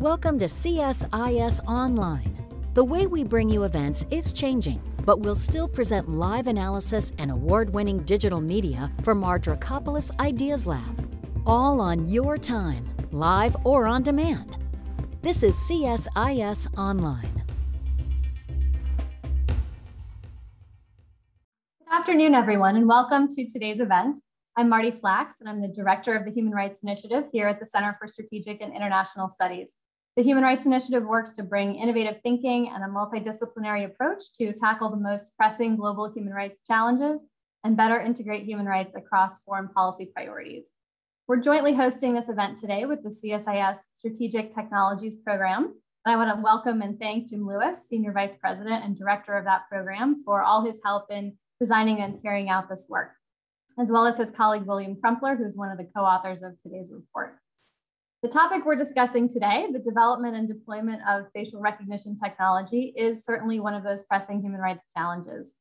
Welcome to CSIS Online. The way we bring you events is changing, but we'll still present live analysis and award-winning digital media from our Drakopoulos Ideas Lab, all on your time, live or on demand. This is CSIS Online. Good afternoon, everyone, and welcome to today's event. I'm Marty Flax, and I'm the Director of the Human Rights Initiative here at the Center for Strategic and International Studies. The Human Rights Initiative works to bring innovative thinking and a multidisciplinary approach to tackle the most pressing global human rights challenges and better integrate human rights across foreign policy priorities. We're jointly hosting this event today with the CSIS Strategic Technologies Program, and I want to welcome and thank Jim Lewis, Senior Vice President and Director of that program, for all his help in designing and carrying out this work, as well as his colleague, William Crumpler, who's one of the co-authors of today's report. The topic we're discussing today, the development and deployment of facial recognition technology, is certainly one of those pressing human rights challenges.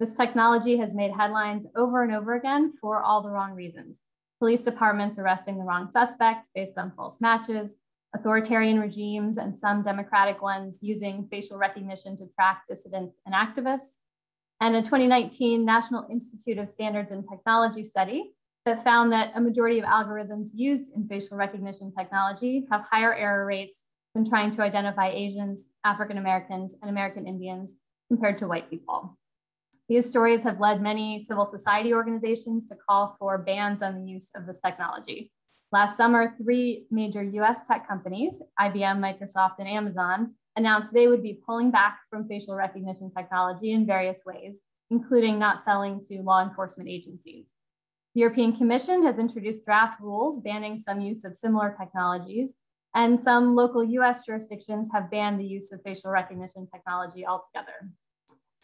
This technology has made headlines over and over again for all the wrong reasons. Police departments arresting the wrong suspect based on false matches, authoritarian regimes and some democratic ones using facial recognition to track dissidents and activists, and a 2019 National Institute of Standards and Technology study that found that a majority of algorithms used in facial recognition technology have higher error rates when trying to identify Asians, African Americans, and American Indians compared to white people. These stories have led many civil society organizations to call for bans on the use of this technology. Last summer, three major US tech companies, IBM, Microsoft, and Amazon, announced they would be pulling back from facial recognition technology in various ways, including not selling to law enforcement agencies. The European Commission has introduced draft rules banning some use of similar technologies, and some local US jurisdictions have banned the use of facial recognition technology altogether.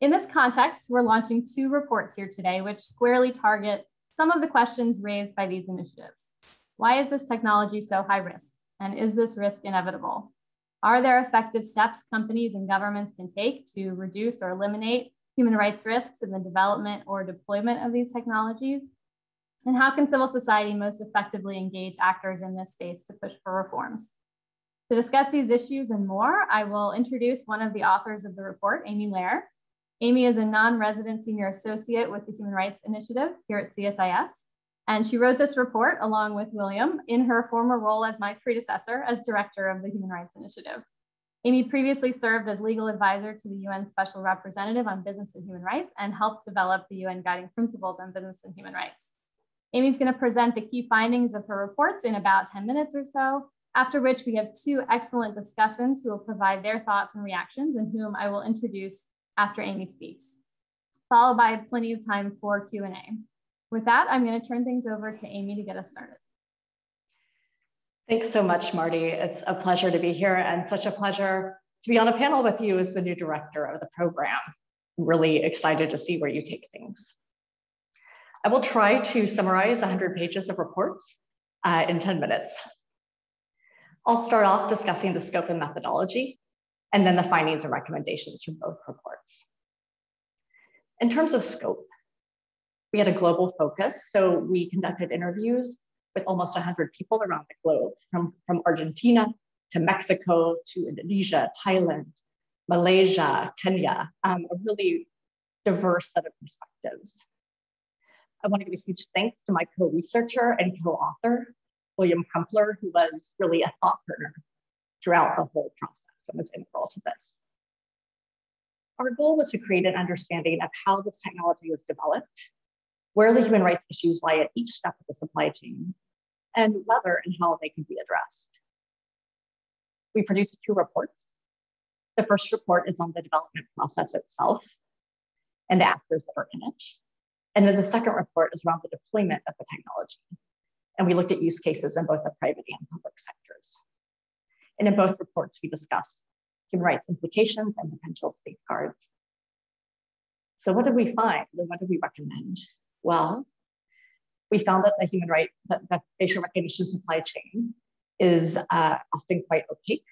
In this context, we're launching two reports here today, which squarely target some of the questions raised by these initiatives. Why is this technology so high risk? And is this risk inevitable? Are there effective steps companies and governments can take to reduce or eliminate human rights risks in the development or deployment of these technologies? And how can civil society most effectively engage actors in this space to push for reforms? To discuss these issues and more, I will introduce one of the authors of the report, Amy Lair. Amy is a non-resident senior associate with the Human Rights Initiative here at CSIS. And she wrote this report along with William in her former role as my predecessor as director of the Human Rights Initiative. Amy previously served as legal advisor to the UN Special Representative on Business and Human Rights and helped develop the UN Guiding Principles on Business and Human Rights. Amy's going to present the key findings of her reports in about 10 minutes or so, after which we have two excellent discussants who will provide their thoughts and reactions and whom I will introduce after Amy speaks, followed by plenty of time for Q&A. With that, I'm going to turn things over to Amy to get us started. Thanks so much, Marty. It's a pleasure to be here and such a pleasure to be on a panel with you as the new director of the program. I'm really excited to see where you take things. I will try to summarize 100 pages of reports in 10 minutes. I'll start off discussing the scope and methodology, and then the findings and recommendations from both reports. In terms of scope, we had a global focus, so we conducted interviews with almost 100 people around the globe, from Argentina to Mexico to Indonesia, Thailand, Malaysia, Kenya, a really diverse set of perspectives. I want to give a huge thanks to my co-researcher and co-author, William Crumpler, who was really a thought partner throughout the whole process and was integral to this. Our goal was to create an understanding of how this technology was developed, where the human rights issues lie at each step of the supply chain, and whether and how they can be addressed. We produced two reports. The first report is on the development process itself and the actors that are in it. And then the second report is around the deployment of the technology. And we looked at use cases in both the private and public sectors. And in both reports, we discussed human rights implications and potential safeguards. So what did we find and what did we recommend? Well, we found that the facial recognition supply chain is often quite opaque.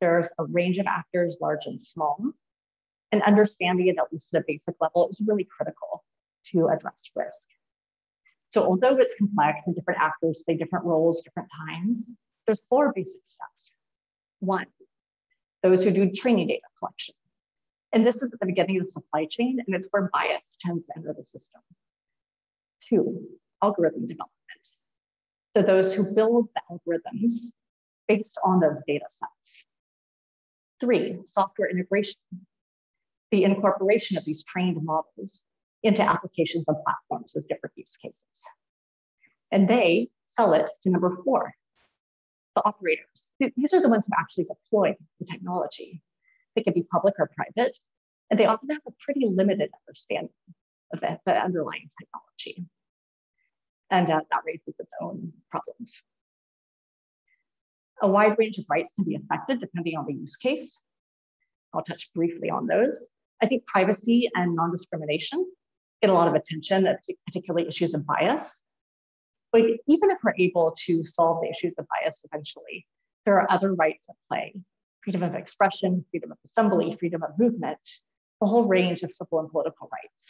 There's a range of actors, large and small, and understanding it at least at a basic level is really critical to address risk. So although it's complex and different actors play different roles, different times, there's four basic steps One, those who do training data collection. And this is at the beginning of the supply chain, and it's where bias tends to enter the system. Two, algorithm development. So those who build the algorithms based on those data sets. Three, software integration. The incorporation of these trained models into applications and platforms with different use cases. And they sell it to number four, the operators. These are the ones who actually deploy the technology. They can be public or private, and they often have a pretty limited understanding of the underlying technology. And that raises its own problems. A wide range of rights can be affected depending on the use case. I'll touch briefly on those. I think privacy and non-discrimination get a lot of attention, particularly issues of bias. But even if we're able to solve the issues of bias eventually, there are other rights at play. Freedom of expression, freedom of assembly, freedom of movement, a whole range of civil and political rights.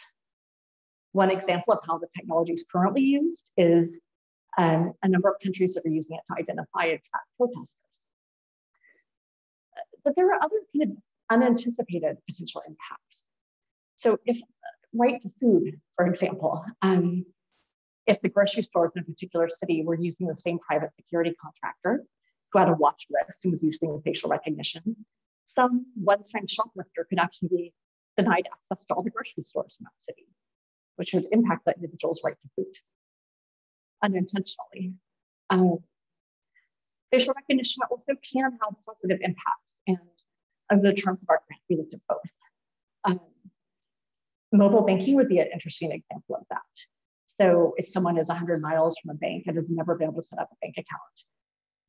One example of how the technology is currently used is a number of countries that are using it to identify and track protesters. But there are other kind of unanticipated potential impacts. So if right to food, for example, if the grocery stores in a particular city were using the same private security contractor who had a watch list and was using facial recognition, some one-time shoplifter could actually be denied access to all the grocery stores in that city, which would impact that individual's right to food unintentionally. Facial recognition also can have positive impacts, and under the terms of our grant, we looked at both. Mobile banking would be an interesting example of that. So if someone is 100 miles from a bank and has never been able to set up a bank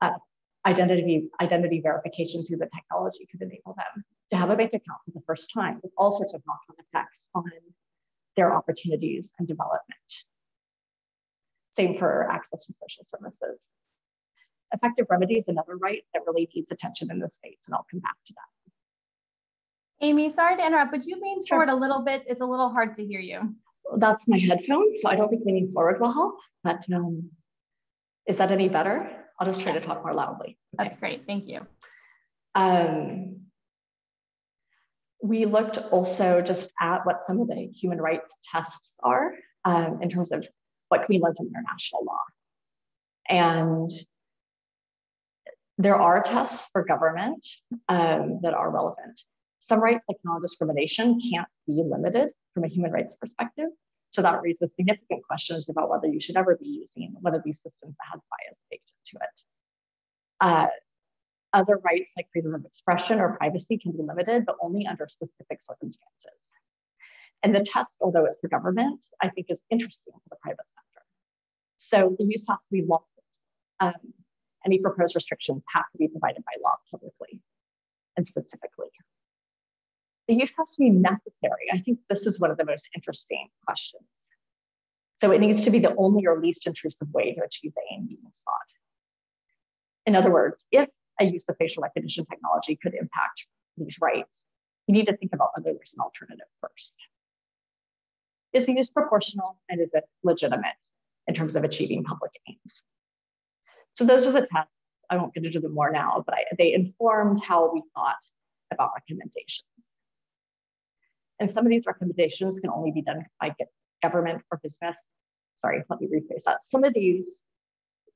account, identity verification through the technology could enable them to have a bank account for the first time, with all sorts of knock-on effects on their opportunities and development. Same for access to social services. Effective remedy is another right that really needs attention in the States, and I'll come back to that. Amy, sorry to interrupt, but you lean forward a little bit. It's a little hard to hear you. Well, that's my headphones, so I don't think leaning forward will help, but is that any better? I'll just try to talk more loudly. Okay. That's great, thank you. We looked also just at what some of the human rights tests are in terms of what can we learn from international law. And there are tests for government that are relevant. Some rights, like non-discrimination, can't be limited from a human rights perspective. So that raises significant questions about whether you should ever be using one of these systems that has bias baked into it. Other rights, like freedom of expression or privacy, can be limited, but only under specific circumstances. And the test, although it's for government, I think is interesting for the private sector. So the use has to be lawful. Any proposed restrictions have to be provided by law publicly and specifically. The use has to be necessary. I think this is one of the most interesting questions. So it needs to be the only or least intrusive way to achieve the aim being sought. In other words, if a use of facial recognition technology could impact these rights, you need to think about whether there's an alternative first. Is the use proportional, and is it legitimate in terms of achieving public aims? So those are the tests. I won't get into them more now, but they informed how we thought about recommendations. And some of these recommendations can only be done by government or business. Sorry, let me rephrase that. Some of these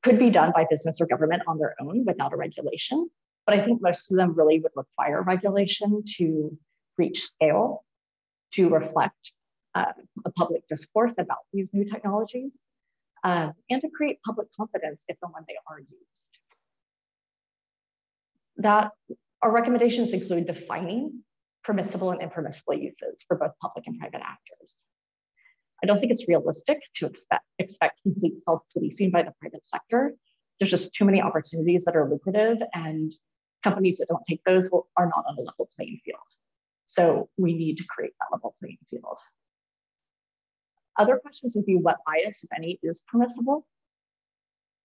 could be done by business or government on their own without a regulation, but I think most of them really would require regulation to reach scale, to reflect a public discourse about these new technologies, and to create public confidence if and when they are used. Our recommendations include defining permissible and impermissible uses for both public and private actors. I don't think it's realistic to expect complete self-policing by the private sector. There's just too many opportunities that are lucrative, and companies that don't take those are not on a level playing field. So we need to create that level playing field. Other questions would be what bias, if any, is permissible?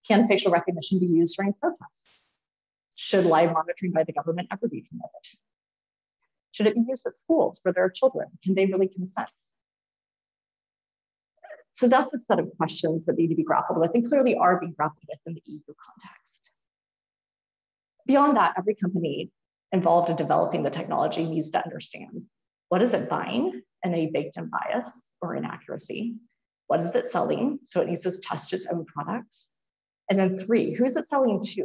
Can facial recognition be used during protests? Should live monitoring by the government ever be permitted? Should it be used at schools where there are children? Can they really consent? So that's a set of questions that need to be grappled with, and clearly are being grappled with in the EU context. Beyond that, every company involved in developing the technology needs to understand, what is it buying? And a baked-in bias or inaccuracy. What is it selling? So it needs to test its own products. And then three, who is it selling to?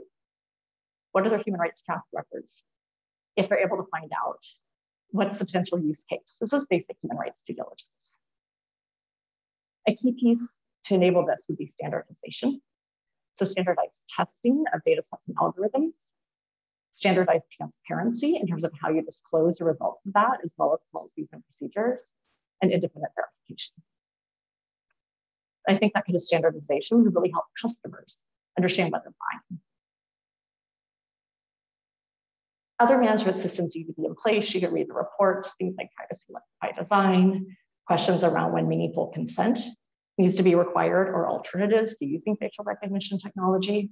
What are their human rights track records? If they're able to find out, what's the potential use case? This is basic human rights due diligence. A key piece to enable this would be standardization. So standardized testing of data sets and algorithms, standardized transparency in terms of how you disclose the results of that, as well as policies and procedures, and independent verification. I think that kind of standardization would really help customers understand what they're buying. Other management systems need to be in place. You can read the reports, things like privacy by design, questions around when meaningful consent needs to be required or alternatives to using facial recognition technology.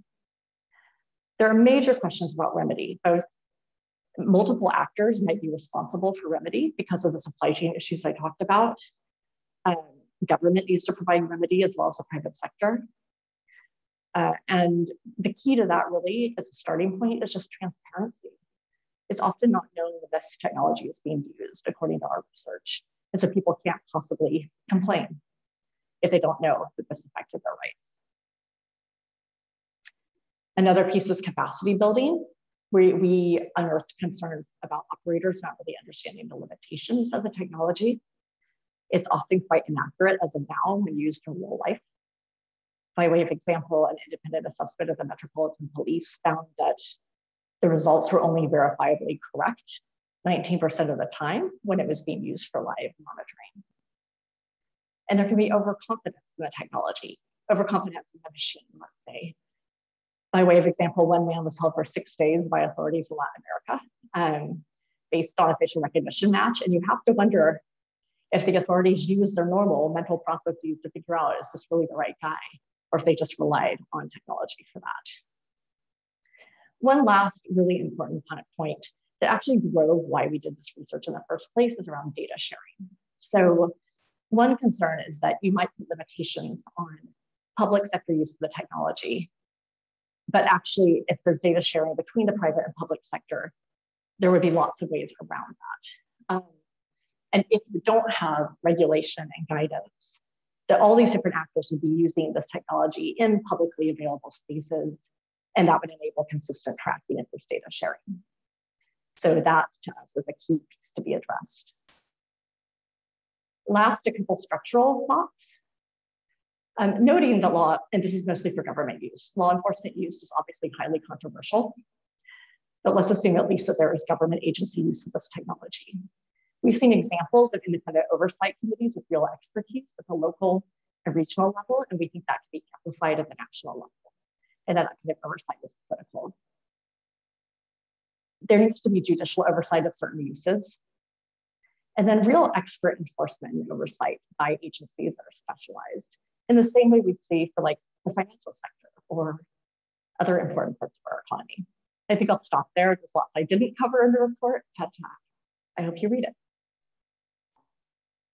There are major questions about remedy. Both multiple actors might be responsible for remedy because of the supply chain issues I talked about. Government needs to provide remedy as well as the private sector. And the key to that really as a starting point is just transparency. It's often not known that this technology is being used according to our research. And so people can't possibly complain if they don't know that this affected their rights. Another piece is capacity building, where we unearthed concerns about operators not really understanding the limitations of the technology. It's often quite inaccurate as a noun when used in real life. By way of example, an independent assessment of the Metropolitan Police found that the results were only verifiably correct 19% of the time when it was being used for live monitoring. And there can be overconfidence in the technology, overconfidence in the machine, let's say. By way of example, one man was held for 6 days by authorities in Latin America based on a facial recognition match. And you have to wonder if the authorities use their normal mental processes to figure out, is this really the right guy? Or if they just relied on technology for that. One last really important point that actually drove why we did this research in the first place is around data sharing. So one concern is that you might put limitations on public sector use of the technology, but actually if there's data sharing between the private and public sector, there would be lots of ways around that. And if you don't have regulation and guidance, that all these different actors would be using this technology in publicly available spaces, and that would enable consistent tracking of this data sharing. So that to us is a key piece to be addressed. Last, a couple structural thoughts. Noting that law, and this is mostly for government use, law enforcement use is obviously highly controversial, but let's assume at least that there is government agency use of this technology. We've seen examples of independent oversight committees with real expertise at the local and regional level, and we think that can be amplified at the national level. And that kind of oversight is critical. There needs to be judicial oversight of certain uses. And then real expert enforcement and oversight by agencies that are specialized in the same way we see for like the financial sector or other important parts of our economy. I think I'll stop there. There's lots I didn't cover in the report, but I hope you read it.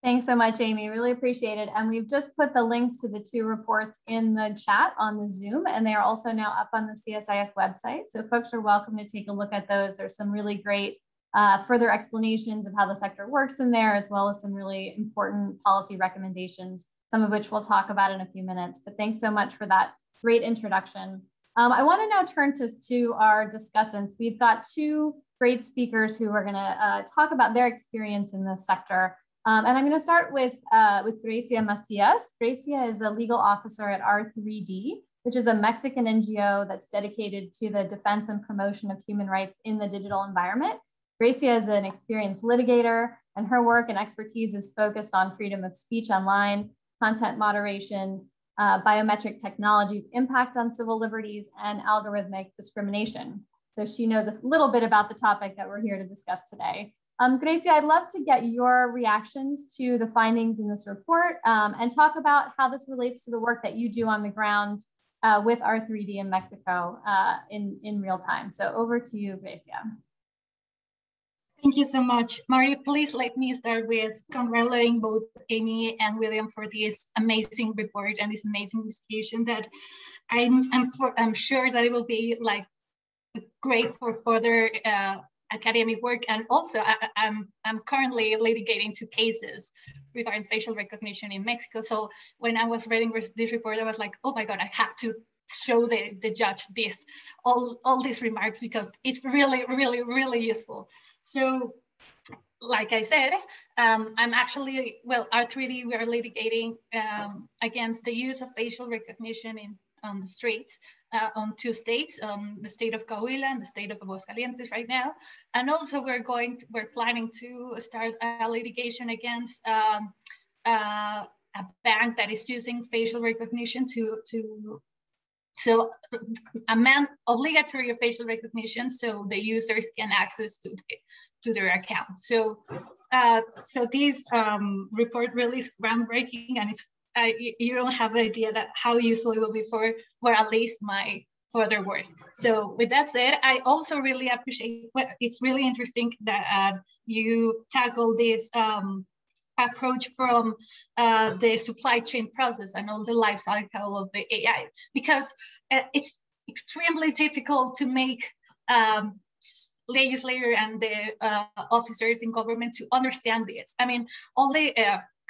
Thanks so much, Amy. Really appreciate it. And we've just put the links to the two reports in the chat on the Zoom, and they are also now up on the CSIS website. So folks are welcome to take a look at those. There's some really great further explanations of how the sector works in there, as well as some really important policy recommendations, some of which we'll talk about in a few minutes. But thanks so much for that great introduction. I want to now turn to our discussants. We've got two great speakers who are going to talk about their experience in this sector. And I'm going to start with Gracia Macias. Gracia is a legal officer at R3D, which is a Mexican NGO that's dedicated to the defense and promotion of human rights in the digital environment. Gracia is an experienced litigator, and her work and expertise is focused on freedom of speech online, content moderation, biometric technologies' impact on civil liberties, and algorithmic discrimination. So she knows a little bit about the topic that we're here to discuss today. Gracia, I'd love to get your reactions to the findings in this report and talk about how this relates to the work that you do on the ground with R3D in Mexico in real time. So over to you, Gracia. Thank you so much. Mari, please let me start with congratulating both Amy and William for this amazing report and this amazing discussion that I'm sure that it will be like great for further academic work. And also I'm currently litigating two cases regarding facial recognition in Mexico. So when I was reading this report, I was like, oh my God, I have to show the judge this, all these remarks, because it's really, really, really useful. So like I said, I'm actually, well, R3D, we are litigating against the use of facial recognition on the streets, on two states, the state of Coahuila and the state of Aguascalientes right now. And also we're planning to start a litigation against a bank that is using facial recognition so amend obligatory facial recognition so the users can access to their account. So so this report really is groundbreaking, and it's you don't have an idea that how useful it will be for at least my further work. So with that said, I also really appreciate, well, it's really interesting that you tackle this approach from the supply chain process and all the life cycle of the AI, because it's extremely difficult to make legislators and the officers in government to understand this. I mean, all the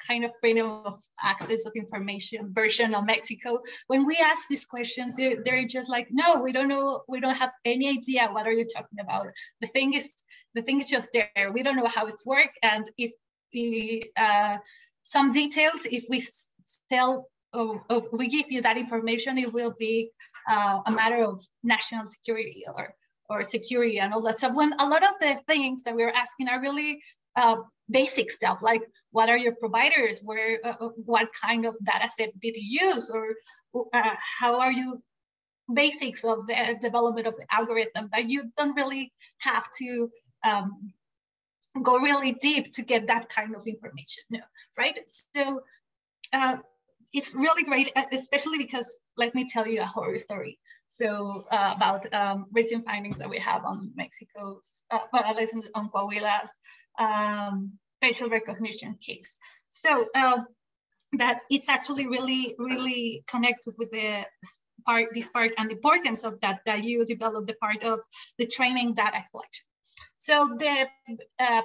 kind of freedom of access of information version of Mexico, when we ask these questions, they're just like, no, we don't know, we don't have any idea what are you talking about. The thing is just there. We don't know how it's work, and if some details, if we tell or we give you that information, it will be a matter of national security or security and all that stuff. So when a lot of the things that we're asking are really basic stuff, like what are your providers, where, what kind of data set did you use, or how are you basics of the development of the algorithm, that you don't really have to go really deep to get that kind of information, right? So it's really great, especially because let me tell you a horror story. So about recent findings that we have on Mexico's, on Coahuila's facial recognition case. So that it's actually really, really connected with this part and the importance of that you develop the part of the training data collection. So the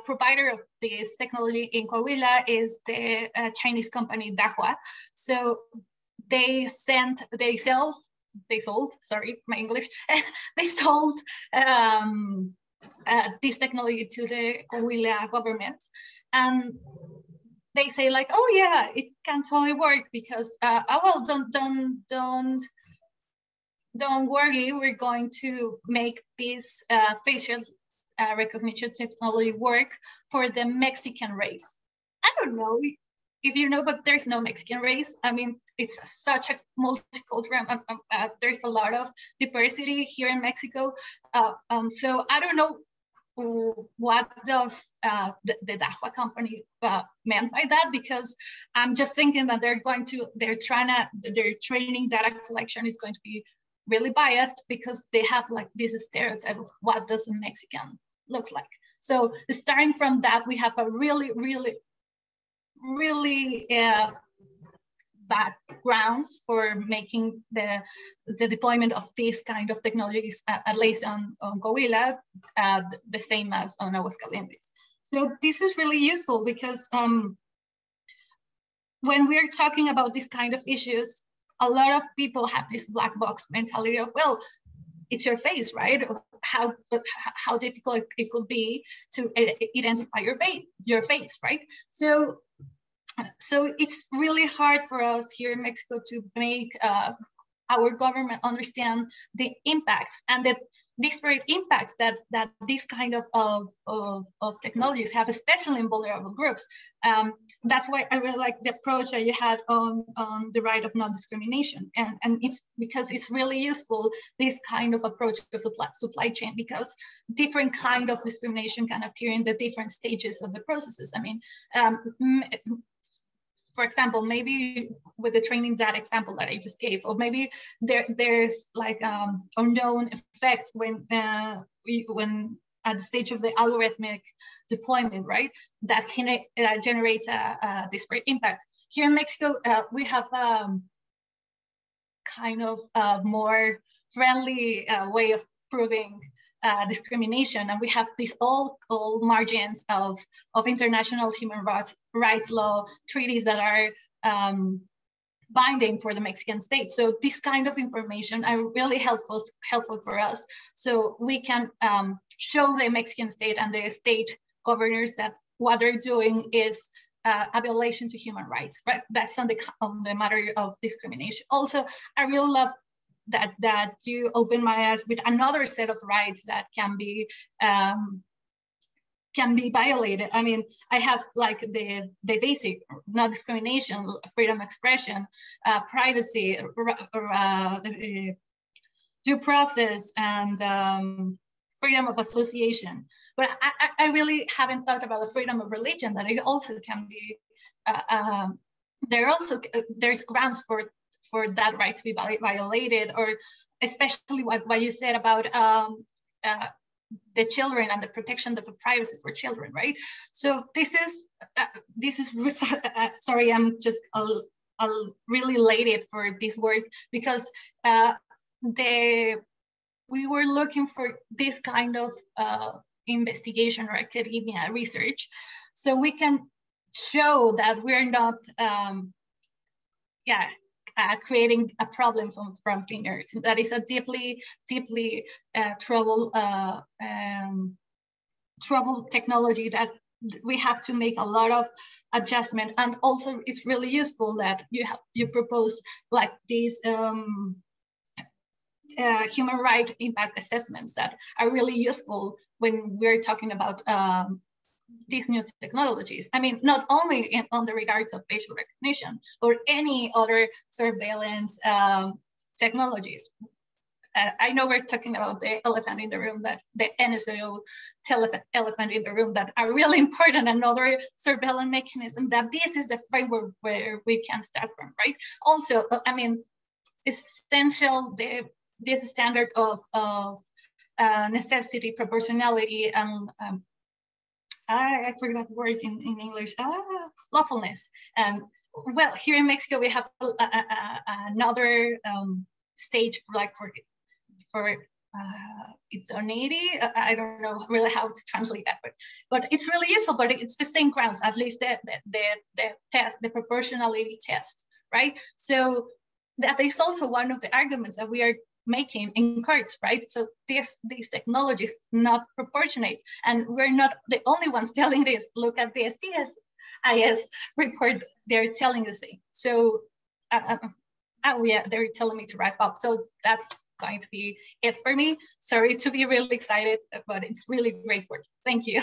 provider of this technology in Coahuila is the Chinese company Dahua. So they sold this technology to the Coahuila government, and they say like, oh yeah, it can totally work because well, don't worry, we're going to make this facial recognition technology work for the Mexican race. I don't know if you know, but there's no Mexican race. I mean, it's such a multicultural, there's a lot of diversity here in Mexico. So I don't know what does the Dahua company meant by that, because I'm just thinking that their training data collection is going to be really biased, because they have like this stereotype of what does a Mexican look like. So starting from that, we have a really, really, really bad grounds for making the deployment of these kind of technologies, at least on Coahuila, the same as on Aguascalientes. So this is really useful because when we're talking about this kind of issues, a lot of people have this black box mentality of, well, it's your face, right? How difficult it could be to identify your face, right? So it's really hard for us here in Mexico to make our government understand the impacts and the disparate impacts that this kind of technologies have, especially in vulnerable groups. That's why I really like the approach that you had on the right of non-discrimination. And it's because it's really useful, this kind of approach to supply chain, because different kind of discrimination can appear in the different stages of the processes. I mean, for example, maybe with the training data example that I just gave, or maybe there's like unknown effects when at the stage of the algorithmic deployment, right? That can generate a disparate impact. Here in Mexico, we have kind of a more friendly way of proving discrimination, and we have these old margins of international human rights law treaties that are binding for the Mexican state. So this kind of information are really helpful for us. So we can show the Mexican state and the state governors that what they're doing is a violation to human rights, right? That's on the matter of discrimination. Also, I really love that you open my eyes with another set of rights that can be violated. I mean, I have like the basic non-discrimination, freedom of expression, privacy, due process, and freedom of association. But I really haven't thought about the freedom of religion, that it also can be, there's grounds for that right to be violated, or especially what you said about the children and the protection of the privacy for children, right? So this is sorry, I'm just really elated for this work, because we were looking for this kind of investigation or academia research, so we can show that we're not, creating a problem from thin air. That is a deeply troubled technology that we have to make a lot of adjustment. And also, it's really useful that you propose like these human right impact assessments that are really useful when we're talking about these new technologies. I mean, not only on the regards of facial recognition or any other surveillance technologies. I know we're talking about the elephant in the room, that the NSO elephant in the room, that are really important, another surveillance mechanism, that this is the framework where we can start from, right? Also, I mean, it's essential, this standard of necessity, proportionality, and I forgot the word in English, lawfulness. Well, here in Mexico, we have another stage for idoneity. I don't know really how to translate that, but it's really useful, but it's the same grounds, at least the test, the proportionality test, right? So that is also one of the arguments that we are making in courts, right? So these technologies not proportionate, and we're not the only ones telling this. Look at the CSIS report; they're telling the same. So, they're telling me to wrap up. So that's going to be it for me. Sorry to be really excited, but it's really great work. Thank you.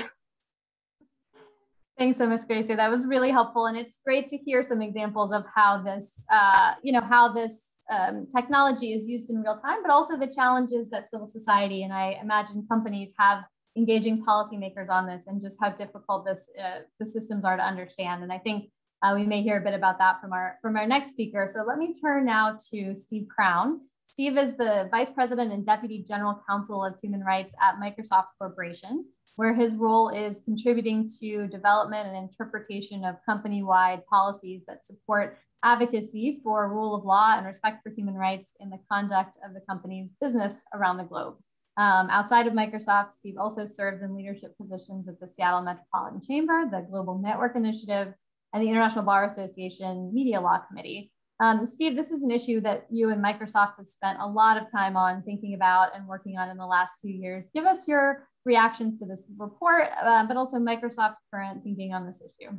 Thanks so much, Gracie. That was really helpful, and it's great to hear some examples of how this, technology is used in real time, but also the challenges that civil society, and I imagine companies, have engaging policymakers on this, and just how difficult the systems are to understand. And I think we may hear a bit about that from our next speaker. So let me turn now to Steve Crown. Steve is the Vice President and Deputy General Counsel of Human Rights at Microsoft Corporation, where his role is contributing to development and interpretation of company-wide policies that support advocacy for rule of law and respect for human rights in the conduct of the company's business around the globe. Outside of Microsoft, Steve also serves in leadership positions at the Seattle Metropolitan Chamber, the Global Network Initiative, and the International Bar Association Media Law Committee. Steve, this is an issue that you and Microsoft have spent a lot of time on thinking about and working on in the last few years. Give us your reactions to this report, but also Microsoft's current thinking on this issue.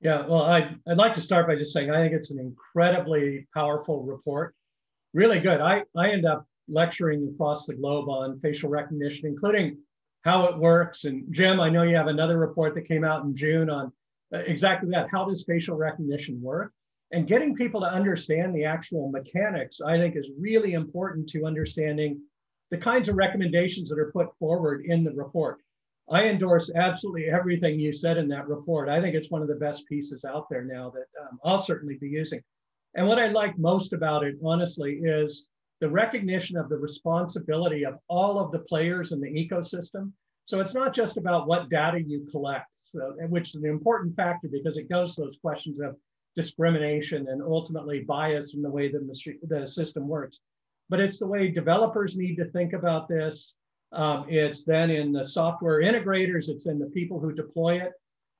Yeah, well, I'd like to start by just saying I think it's an incredibly powerful report. Really good. I end up lecturing across the globe on facial recognition, including how it works. And Jim, I know you have another report that came out in June on exactly that. How does facial recognition work? And getting people to understand the actual mechanics, I think, is really important to understanding the kinds of recommendations that are put forward in the report. I endorse absolutely everything you said in that report. I think it's one of the best pieces out there now that I'll certainly be using. And what I like most about it, honestly, is the recognition of the responsibility of all of the players in the ecosystem. So it's not just about what data you collect, which is an important factor, because it goes to those questions of discrimination and ultimately bias in the way that the system works. But it's the way developers need to think about this, It's then in the software integrators, it's in the people who deploy it.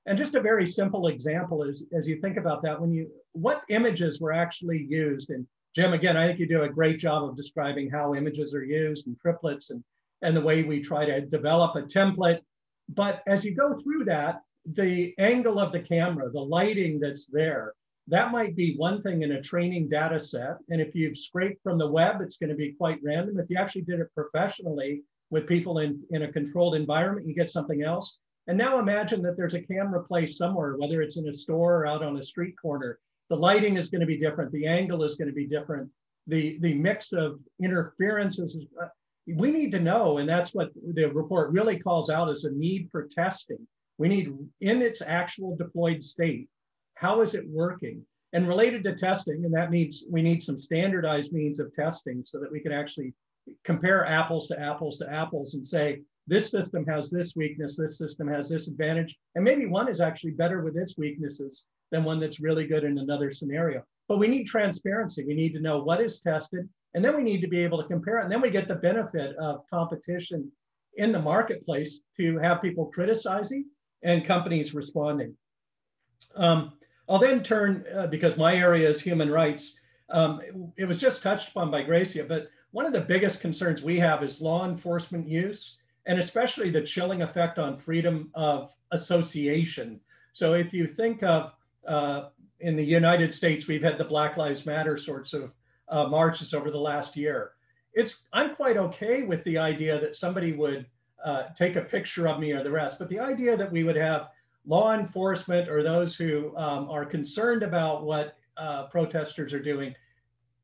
And just a very simple example is, as you think about that, when you, what images were actually used? And Jim, again, I think you do a great job of describing how images are used and triplets and the way we try to develop a template. But as you go through that, the angle of the camera, the lighting that's there, that might be one thing in a training data set. And if you've scraped from the web, it's going to be quite random. If you actually did it professionally with people in a controlled environment, you get something else. And now imagine that there's a camera placed somewhere, whether it's in a store or out on a street corner. The lighting is going to be different. The angle is going to be different. The mix of interferences, we need to know, and that's what the report really calls out as a need for testing. We need, in its actual deployed state, how is it working? And related to testing, and that means we need some standardized means of testing so that we can actually compare apples to apples to apples and say, this system has this weakness, this system has this advantage, and maybe one is actually better with its weaknesses than one that's really good in another scenario. But we need transparency. We need to know what is tested, and then we need to be able to compare it. And then we get the benefit of competition in the marketplace to have people criticizing and companies responding. I'll then turn, because my area is human rights, it was just touched upon by Gracia, but one of the biggest concerns we have is law enforcement use, and especially the chilling effect on freedom of association. So if you think of, in the United States, we've had the Black Lives Matter sorts of marches over the last year. I'm quite okay with the idea that somebody would take a picture of me or the rest, but the idea that we would have law enforcement or those who are concerned about what protesters are doing,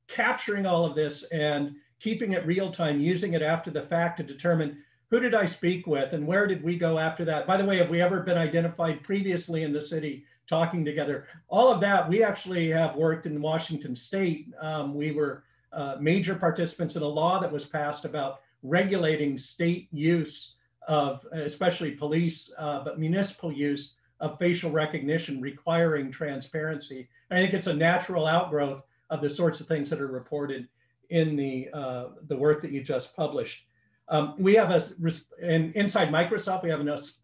capturing all of this and keeping it real time, using it after the fact to determine who did I speak with and where did we go after that? By the way, have we ever been identified previously in the city talking together? All of that, we actually have worked in Washington State. We were major participants in a law that was passed about regulating state use of, especially police, but municipal use of facial recognition, requiring transparency. And I think it's a natural outgrowth of the sorts of things that are reported in the work that you just published. We have, inside Microsoft, we have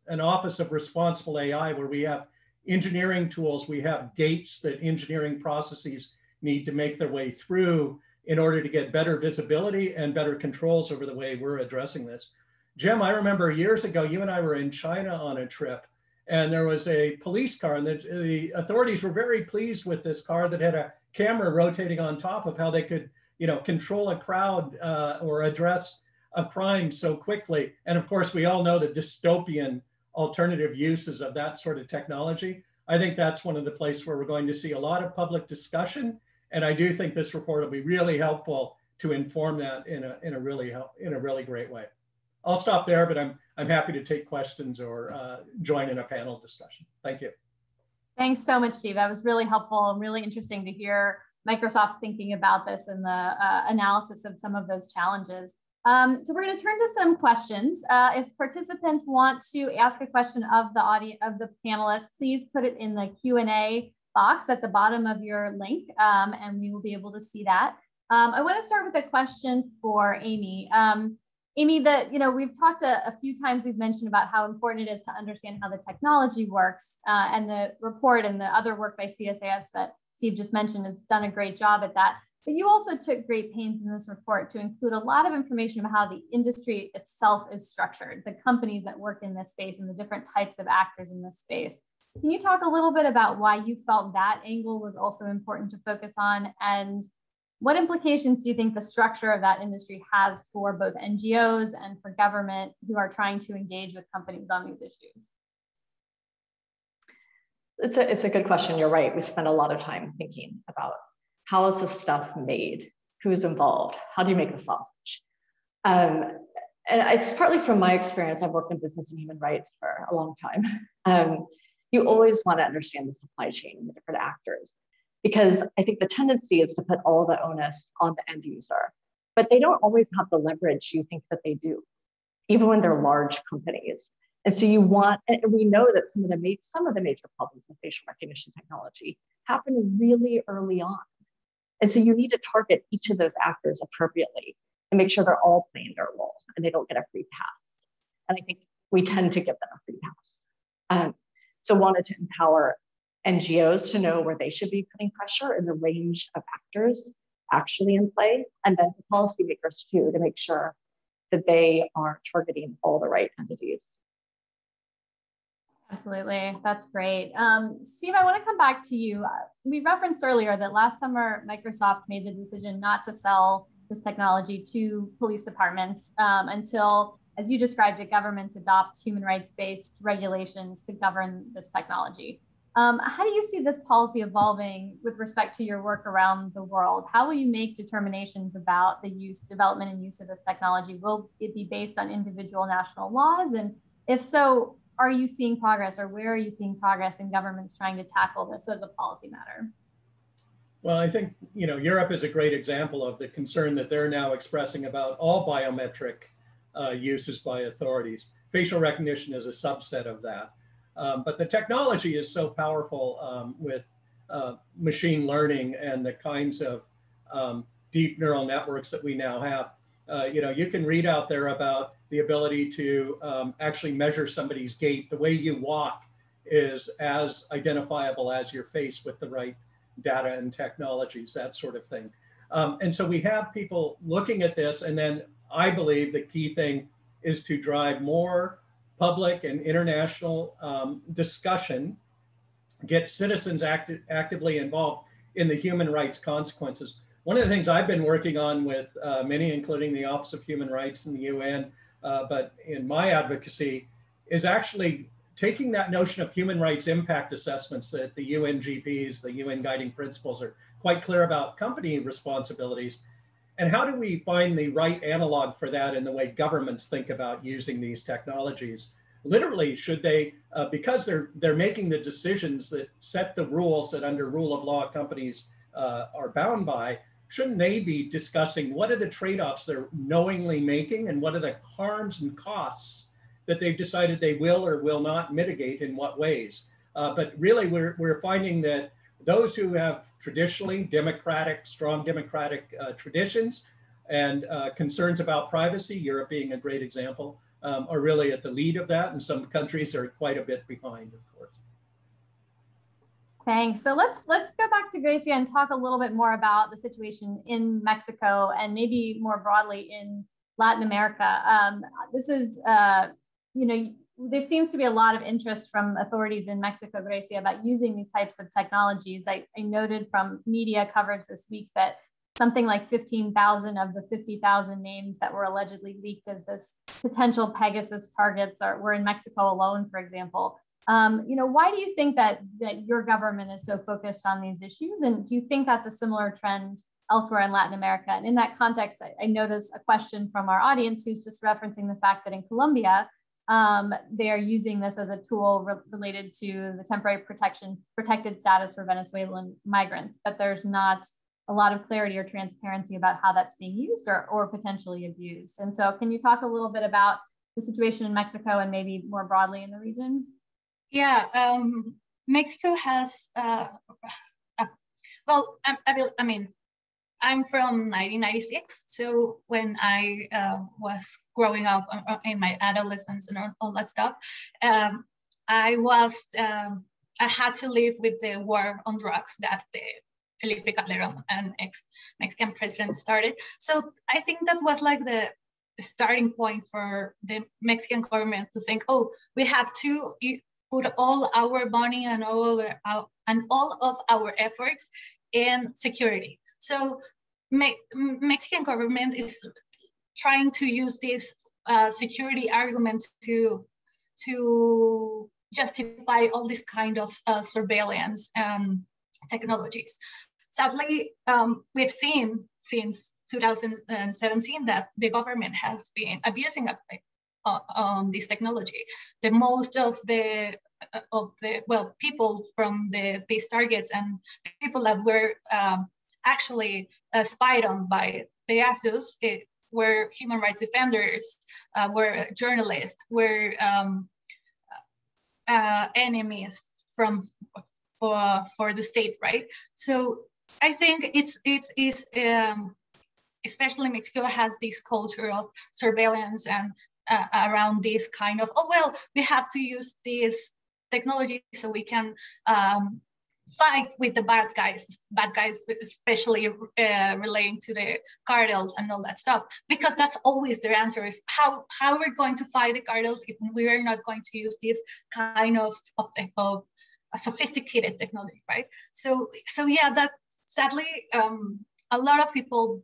an Office of Responsible AI where we have engineering tools, we have gates that engineering processes need to make their way through in order to get better visibility and better controls over the way we're addressing this. Jim, I remember years ago, you and I were in China on a trip and there was a police car and the authorities were very pleased with this car that had a camera rotating on top of how they could, you know, control a crowd or address a crime so quickly. And of course, we all know the dystopian alternative uses of that sort of technology. I think that's one of the places where we're going to see a lot of public discussion. And I do think this report will be really helpful to inform that in a really great way. I'll stop there, but I'm happy to take questions or join in a panel discussion. Thank you. Thanks so much, Steve. That was really helpful and really interesting to hear Microsoft thinking about this and the analysis of some of those challenges. So we're going to turn to some questions. If participants want to ask a question of the audience, of the panelists, please put it in the Q&A box at the bottom of your link, and we will be able to see that. I want to start with a question for Amy. Amy, we've talked a few times, we've mentioned about how important it is to understand how the technology works, and the report and the other work by CSIS that Steve just mentioned has done a great job at that. But you also took great pains in this report to include a lot of information about how the industry itself is structured, the companies that work in this space and the different types of actors in this space. Can you talk a little bit about why you felt that angle was also important to focus on? And what implications do you think the structure of that industry has for both NGOs and for government who are trying to engage with companies on these issues? It's a good question. You're right. We spend a lot of time thinking about how is this stuff made? Who's involved? How do you make the sausage? And it's partly from my experience. I've worked in business and human rights for a long time. You always want to understand the supply chain and the different actors, because I think the tendency is to put all the onus on the end user, but they don't always have the leverage you think that they do, even when they're large companies. And so and we know that some of the major problems in facial recognition technology happen really early on. And so you need to target each of those actors appropriately and make sure they're all playing their role and they don't get a free pass. And I think we tend to give them a free pass. So wanted to empower NGOs to know where they should be putting pressure and the range of actors actually in play, and then the policymakers too, to make sure that they are targeting all the right entities. Absolutely, that's great. Steve, I want to come back to you. We referenced earlier that last summer, Microsoft made the decision not to sell this technology to police departments until, as you described it, governments adopt human rights-based regulations to govern this technology. How do you see this policy evolving with respect to your work around the world? How will you make determinations about the use, development, and use of this technology? Will it be based on individual national laws? And if so, are you seeing progress, or where are you seeing progress in governments trying to tackle this as a policy matter? Well, I think, you know, Europe is a great example of the concern that they're now expressing about all biometric uses by authorities. Facial recognition is a subset of that. But the technology is so powerful with machine learning and the kinds of deep neural networks that we now have. You know, you can read out there about the ability to actually measure somebody's gait. The way you walk is as identifiable as your face with the right data and technologies, that sort of thing. And so we have people looking at this, and then I believe the key thing is to drive more public and international discussion, get citizens actively involved in the human rights consequences. One of the things I've been working on with many, including the Office of Human Rights and the UN, but in my advocacy, is actually taking that notion of human rights impact assessments that the UNGPs, the UN Guiding Principles, are quite clear about company responsibilities. And how do we find the right analog for that in the way governments think about using these technologies? Literally, should they, because they're making the decisions that set the rules that under rule of law companies are bound by, shouldn't they be discussing what are the trade-offs they're knowingly making and what are the harms and costs that they've decided they will or will not mitigate in what ways? But really, we're finding that those who have traditionally democratic, strong democratic traditions and concerns about privacy, Europe being a great example, are really at the lead of that. And some countries are quite a bit behind, of course. Thanks. So let's go back to Gracia and talk a little bit more about the situation in Mexico and maybe more broadly in Latin America. This is, you know, there seems to be a lot of interest from authorities in Mexico, Gracia, about using these types of technologies. I noted from media coverage this week that something like 15,000 of the 50,000 names that were allegedly leaked as this potential Pegasus targets were in Mexico alone, for example. You know, why do you think that your government is so focused on these issues? And do you think that's a similar trend elsewhere in Latin America? And in that context, I noticed a question from our audience who's just referencing the fact that in Colombia, they are using this as a tool related to the temporary protected status for Venezuelan migrants, but there's not a lot of clarity or transparency about how that's being used or potentially abused. And so can you talk a little bit about the situation in Mexico and maybe more broadly in the region? Yeah, Mexico has, well, I mean, I'm from 1996, so when I was growing up in my adolescence and all that stuff, I had to live with the war on drugs that the Felipe Calderon and ex-Mexican president started. So I think that was like the starting point for the Mexican government to think, oh, we have to put all our money and all of our efforts in security. So Mexican government is trying to use this security argument to justify all this kind of surveillance technologies. Sadly, we've seen since 2017 that the government has been abusing on this technology. The most of the well, people from these targets and people that were actually spied on by Pegasus were human rights defenders, were journalists, were enemies for the state, right? So I think it's especially Mexico has this culture of surveillance and around this kind of, oh, well, we have to use this technology so we can fight with the bad guys, especially relating to the cartels and all that stuff, because that's always their answer is how we're going to fight the cartels if we're not going to use this kind of a sophisticated technology, right? So yeah, that sadly, a lot of people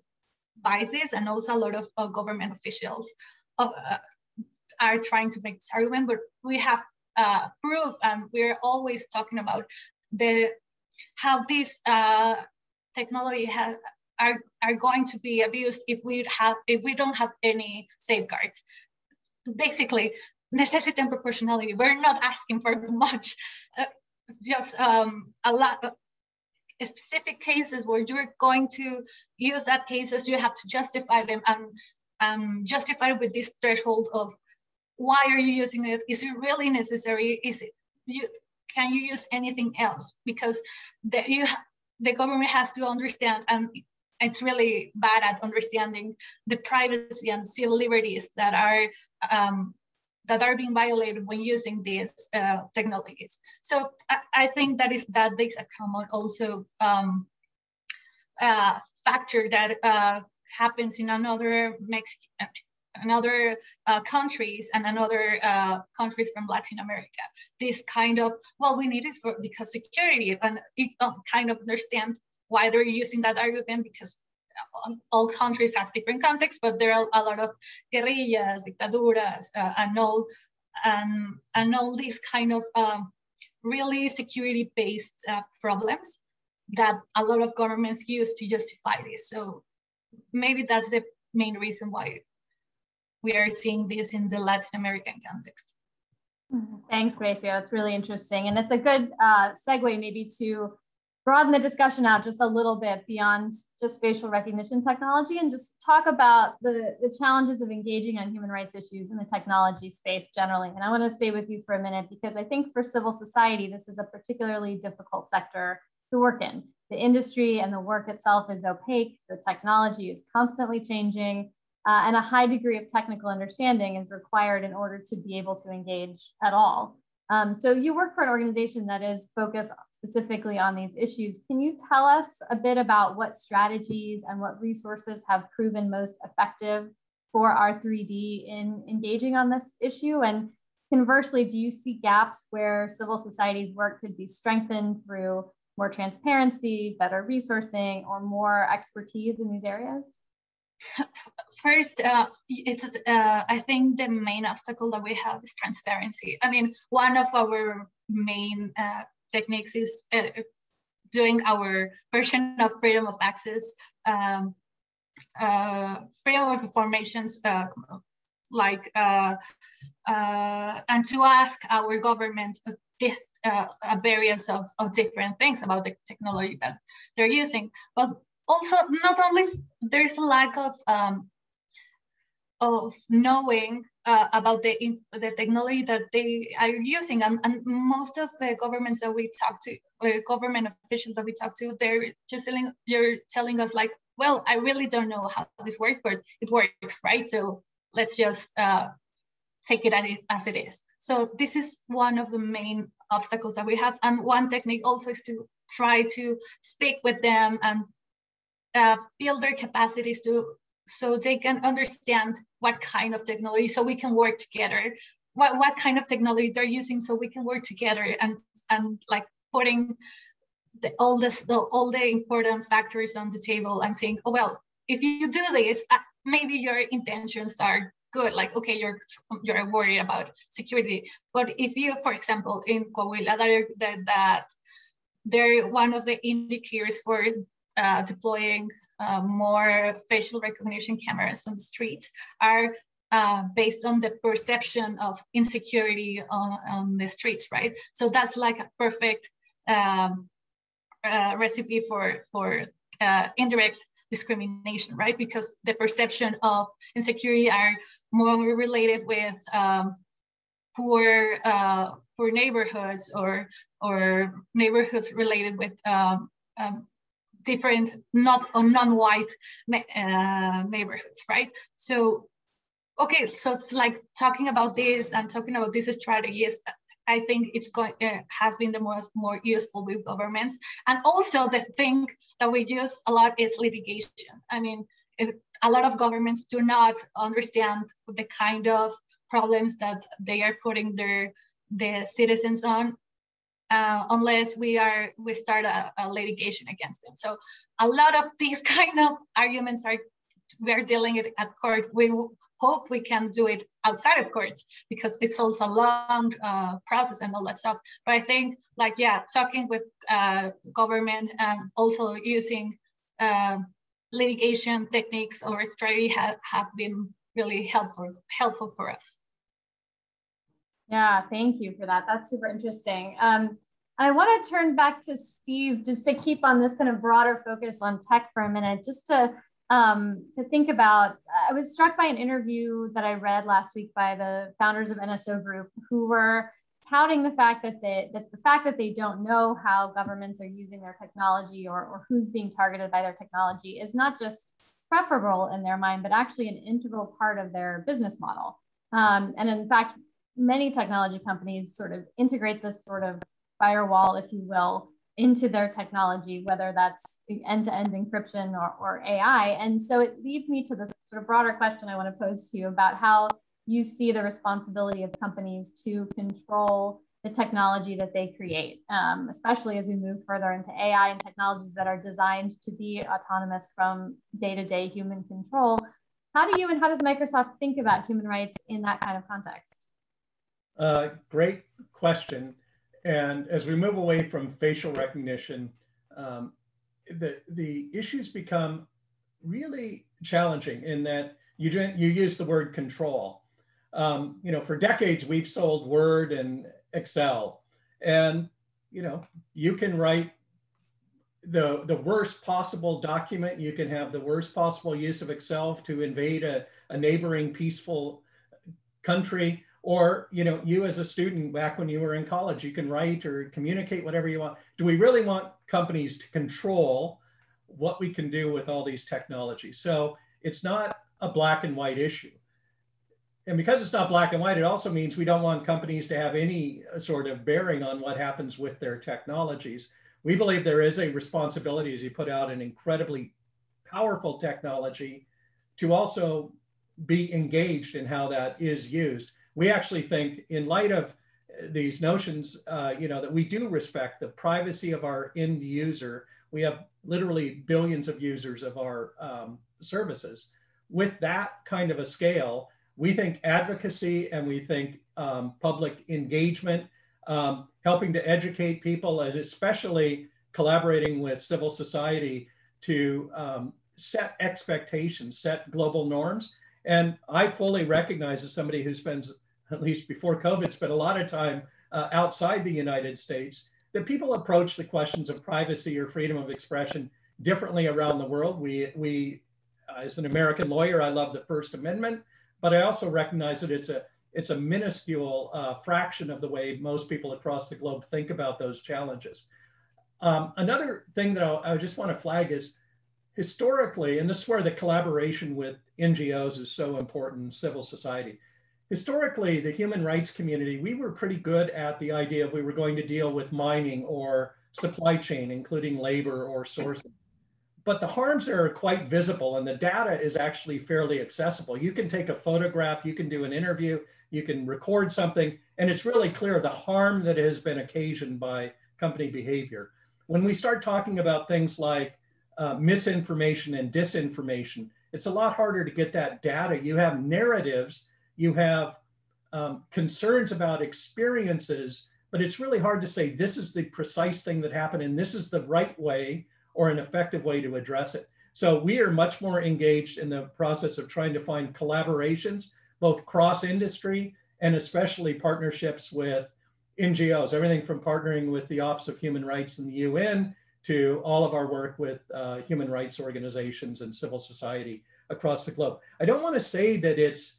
buy this, and also a lot of government officials are trying to make this argument, but we have proof, and we're always talking about how this technology are going to be abused if we don't have any safeguards. Basically, necessity and proportionality. We're not asking for much. Just a lot of specific cases where you're going to use that cases, you have to justify them and justify with this threshold of why are you using it? Is it really necessary? Can you use anything else? Because the government has to understand, and it's really bad at understanding the privacy and civil liberties that are being violated when using these technologies. So I think that this a common also factor that happens in another countries and another countries from Latin America. This kind of, well, we need this because security, and you don't kind of understand why they're using that argument, because all countries have different contexts, but there are a lot of guerrillas, dictaduras, and all these kind of really security-based problems that a lot of governments use to justify this. So maybe that's the main reason why we are seeing this in the Latin American context. Thanks, Gracia. That's really interesting. And it's a good segue maybe to broaden the discussion out just a little bit beyond just facial recognition technology, and just talk about the challenges of engaging on human rights issues in the technology space generally. And I want to stay with you for a minute, because I think for civil society, this is a particularly difficult sector to work in. The industry and the work itself is opaque. The technology is constantly changing. And a high degree of technical understanding is required in order to be able to engage at all. So you work for an organization that is focused specifically on these issues. Can you tell us a bit about what strategies and what resources have proven most effective for R3D in engaging on this issue? And conversely, do you see gaps where civil society's work could be strengthened through more transparency, better resourcing, or more expertise in these areas? First, I think the main obstacle that we have is transparency. I mean, one of our main techniques is doing our version of freedom of access, freedom of information, and to ask our government this various of different things about the technology that they're using. But also, not only there's a lack of knowing about the technology that they are using, and most of the governments that we talk to, or government officials that we talk to, they're just telling us like, well, I really don't know how this works, but it works, right? So let's just take it as it is. So this is one of the main obstacles that we have, and one technique also is to try to speak with them and build their capacities so they can understand what kind of technology, so we can work together, what kind of technology they're using, so we can work together, and like putting all the important factors on the table and saying, oh, well, if you do this, maybe your intentions are good, like, okay, you're worried about security, but if you, for example, in Coahuila, that they're one of the indicators for deploying more facial recognition cameras on the streets are based on the perception of insecurity on the streets, right? So that's like a perfect recipe for indirect discrimination, right? Because the perception of insecurity are more related with poor neighborhoods or neighborhoods related with different not or non-white neighborhoods, right? So, okay, so it's like talking about this and talking about these strategies, I think it's going has been the more useful with governments. And also the thing that we use a lot is litigation. I mean, a lot of governments do not understand the kind of problems that they are putting their citizens on, unless we start a litigation against them. So a lot of these kind of arguments we're dealing it at court. We hope we can do it outside of courts because it's also a long process and all that stuff. But I think, like, yeah, talking with government and also using litigation techniques or strategy have been really helpful for us. Yeah, thank you for that. That's super interesting. I want to turn back to Steve just to keep on this kind of broader focus on tech for a minute, just to think about. I was struck by an interview that I read last week by the founders of NSO Group, who were touting the fact that they don't know how governments are using their technology or who's being targeted by their technology is not just preferable in their mind, but actually an integral part of their business model. And in fact, many technology companies sort of integrate this sort of firewall, if you will, into their technology, whether that's the end-to-end encryption or AI. And so it leads me to this sort of broader question I want to pose to you about how you see the responsibility of companies to control the technology that they create, especially as we move further into AI and technologies that are designed to be autonomous from day-to-day human control. How do you and how does Microsoft think about human rights in that kind of context? Great question. And as we move away from facial recognition, the issues become really challenging in that you use the word control. You know, for decades, we've sold Word and Excel. And, you know, you can write the worst possible document. You can have the worst possible use of Excel to invade a neighboring peaceful country. Or, you know, you as a student back when you were in college, you can write or communicate whatever you want. Do we really want companies to control what we can do with all these technologies? So it's not a black and white issue. And because it's not black and white, it also means we don't want companies to have any sort of bearing on what happens with their technologies. We believe there is a responsibility as you put out an incredibly powerful technology to also be engaged in how that is used. We actually think, in light of these notions, you know, that we do respect the privacy of our end user. We have literally billions of users of our services. With that kind of a scale, we think advocacy and we think public engagement, helping to educate people, and especially collaborating with civil society to set expectations, set global norms. And I fully recognize, as somebody who spends, at least before COVID, spent a lot of time outside the United States, that people approach the questions of privacy or freedom of expression differently around the world. We as an American lawyer, I love the First Amendment, but I also recognize that it's a minuscule fraction of the way most people across the globe think about those challenges. Another thing that I just want to flag is, historically, and this is where the collaboration with NGOs is so important, civil society. Historically, the human rights community, we were pretty good at the idea of we were going to deal with mining or supply chain, including labor or sourcing. But the harms there are quite visible and the data is actually fairly accessible. You can take a photograph, you can do an interview, you can record something, and it's really clear the harm that has been occasioned by company behavior. When we start talking about things like misinformation and disinformation, it's a lot harder to get that data. You have narratives, you have concerns about experiences, but it's really hard to say this is the precise thing that happened and this is the right way or an effective way to address it. So we are much more engaged in the process of trying to find collaborations, both cross-industry and especially partnerships with NGOs, everything from partnering with the Office of Human Rights in the UN to all of our work with human rights organizations and civil society across the globe. I don't want to say that it's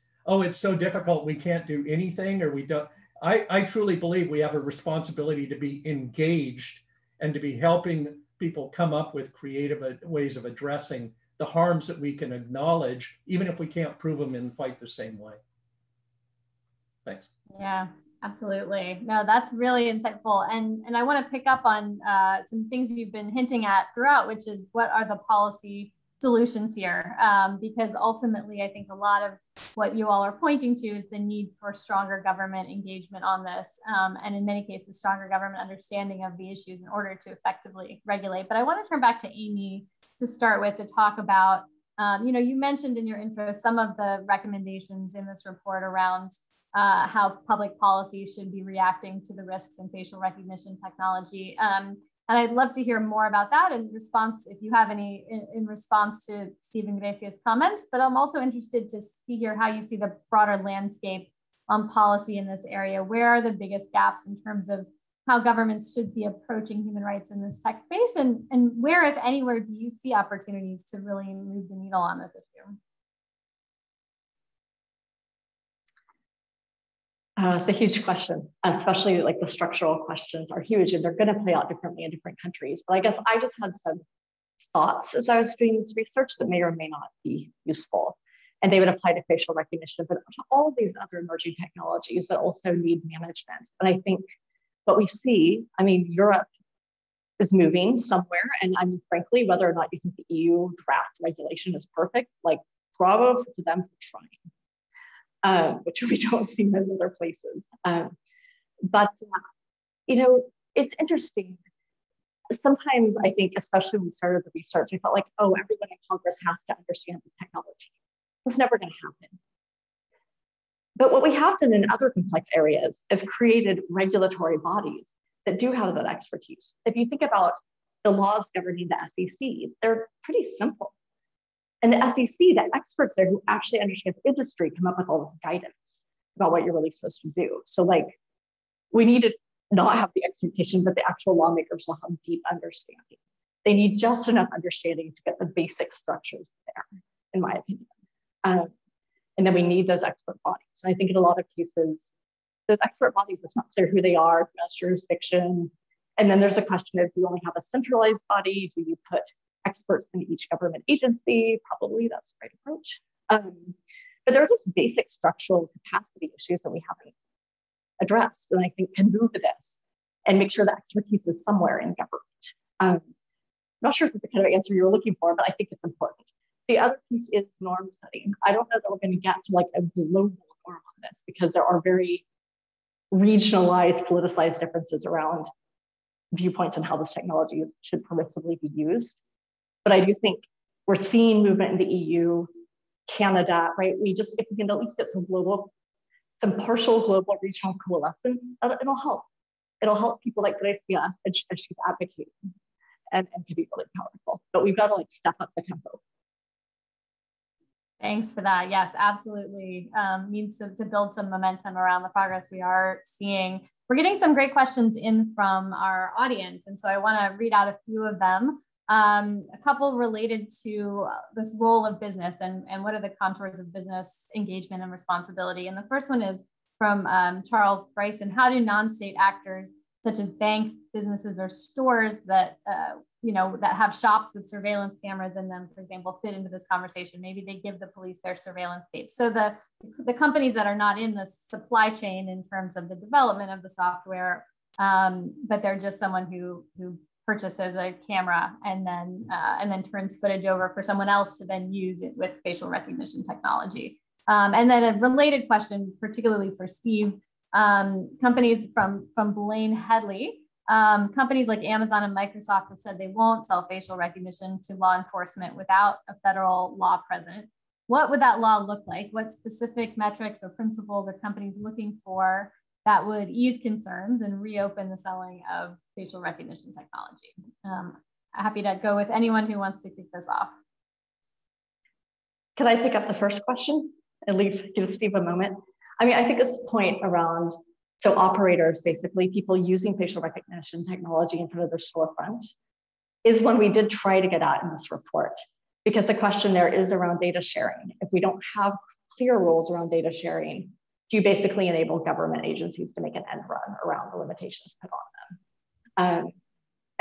so difficult we can't do anything or we don't. I truly believe we have a responsibility to be engaged and to be helping people come up with creative ways of addressing the harms that we can acknowledge, even if we can't prove them in quite the same way. Thanks. Yeah, absolutely. No, that's really insightful. And I want to pick up on some things you've been hinting at throughout, which is what are the policy solutions here? Because ultimately, I think a lot of what you all are pointing to is the need for stronger government engagement on this, and in many cases, stronger government understanding of the issues in order to effectively regulate. But I want to turn back to Amy to start with to talk about, you know, you mentioned in your intro some of the recommendations in this report around how public policy should be reacting to the risks in facial recognition technology. And I'd love to hear more about that in response, if you have any, in response to Stephen Gracia's comments, but I'm also interested to hear how you see the broader landscape on policy in this area. Where are the biggest gaps in terms of how governments should be approaching human rights in this tech space? And where, if anywhere, do you see opportunities to really move the needle on this issue? It's a huge question, especially like the structural questions are huge and they're going to play out differently in different countries. But I guess I just had some thoughts as I was doing this research that may or may not be useful. And they would apply to facial recognition, but to all of these other emerging technologies that also need management. And I think what we see, I mean, Europe is moving somewhere. And I mean, frankly, whether or not you think the EU draft regulation is perfect, like bravo to them for trying. Which we don't see in other places. You know, it's interesting. Sometimes I think, especially when we started the research, we felt like, oh, everyone in Congress has to understand this technology. It's never going to happen. But what we have done in other complex areas is created regulatory bodies that do have that expertise. If you think about the laws governing the SEC, they're pretty simple. And the SEC, the experts there who actually understand the industry come up with all this guidance about what you're really supposed to do. So like, we need to not have the expectation that the actual lawmakers will have deep understanding. They need just enough understanding to get the basic structures there, in my opinion. And then we need those expert bodies. And I think in a lot of cases, those expert bodies, it's not clear who they are, across jurisdiction. And then there's a question of, do you only have a centralized body? Do you put experts in each government agency? Probably that's the right approach. But there are just basic structural capacity issues that we haven't addressed, and I think can move to this and make sure the expertise is somewhere in government. I'm not sure if it's the kind of answer you're looking for, but I think it's important. The other piece is norm setting. I don't know that we're going to get to like a global norm on this because there are very regionalized, politicized differences around viewpoints on how this technology is, should permissibly be used. But I do think we're seeing movement in the EU, Canada, right? We just, if we can at least get some global, some partial global regional coalescence, it'll help. It'll help people like Gracia as she's advocating and to be really powerful. But we've got to like step up the tempo. Thanks for that. Yes, absolutely. Needs to build some momentum around the progress we are seeing. We're getting some great questions in from our audience. And so I want to read out a few of them. A couple related to this role of business and what are the contours of business engagement and responsibility. And the first one is from Charles Bryson. How do non-state actors such as banks, businesses, or stores that you know, that have shops with surveillance cameras in them, for example, fit into this conversation? Maybe they give the police their surveillance tapes. So the companies that are not in the supply chain in terms of the development of the software, but they're just someone who purchases a camera and then turns footage over for someone else to then use it with facial recognition technology. And then a related question, particularly for Steve, companies from Blaine Headley, companies like Amazon and Microsoft have said they won't sell facial recognition to law enforcement without a federal law present. What would that law look like? What specific metrics or principles are companies looking for that would ease concerns and reopen the selling of facial recognition technology? Happy to go with anyone who wants to kick this off. Can I pick up the first question and give Steve a moment? I mean, I think this point around, so operators, basically people using facial recognition technology in front of their storefront, is one we did try to get at in this report, because the question there is around data sharing. If we don't have clear rules around data sharing, you basically enable government agencies to make an end run around the limitations put on them.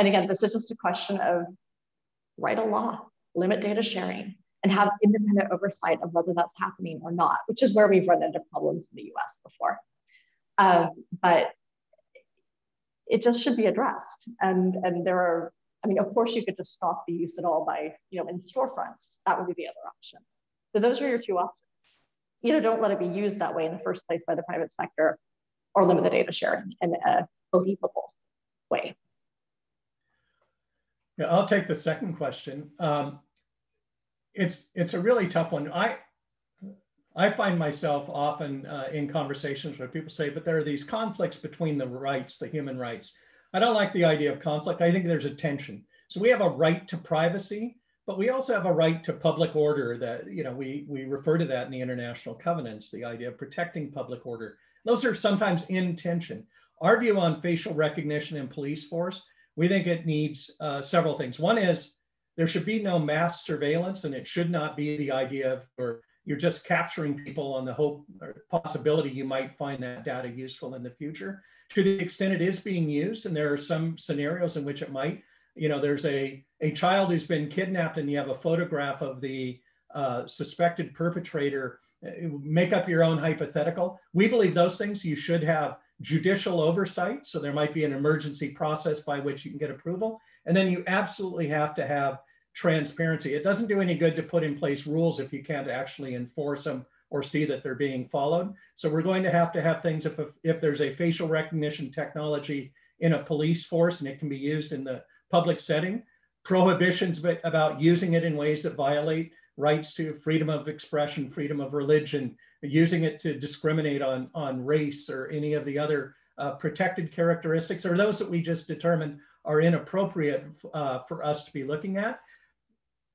And again, this is just a question of write a law, limit data sharing, and have independent oversight of whether that's happening or not, which is where we've run into problems in the US before. But it just should be addressed. And there are, I mean, of course you could just stop the use at all by, in storefronts, that would be the other option. So those are your two options. Either don't let it be used that way in the first place by the private sector, or limit the data sharing in a believable way. Yeah, I'll take the second question. It's a really tough one. I find myself often in conversations where people say, but there are these conflicts between the rights, the human rights. I don't like the idea of conflict. I think there's a tension. So we have a right to privacy, but we also have a right to public order that, we refer to that in the international covenants, the idea of protecting public order. Those are sometimes in tension. Our view on facial recognition in police force, we think it needs several things. One is there should be no mass surveillance, and it should not be the idea of, or you're just capturing people on the hope or possibility you might find that data useful in the future. To the extent it is being used, and there are some scenarios in which it might, there's a child who's been kidnapped and you have a photograph of the suspected perpetrator. Make up your own hypothetical. We believe those things you should have judicial oversight. So there might be an emergency process by which you can get approval. And then you absolutely have to have transparency. It doesn't do any good to put in place rules if you can't actually enforce them or see that they're being followed. So we're going to have things, if there's a facial recognition technology in a police force and it can be used in the public setting, prohibitions about using it in ways that violate rights to freedom of expression, freedom of religion, using it to discriminate on race or any of the other protected characteristics, or those that we just determined are inappropriate for us to be looking at.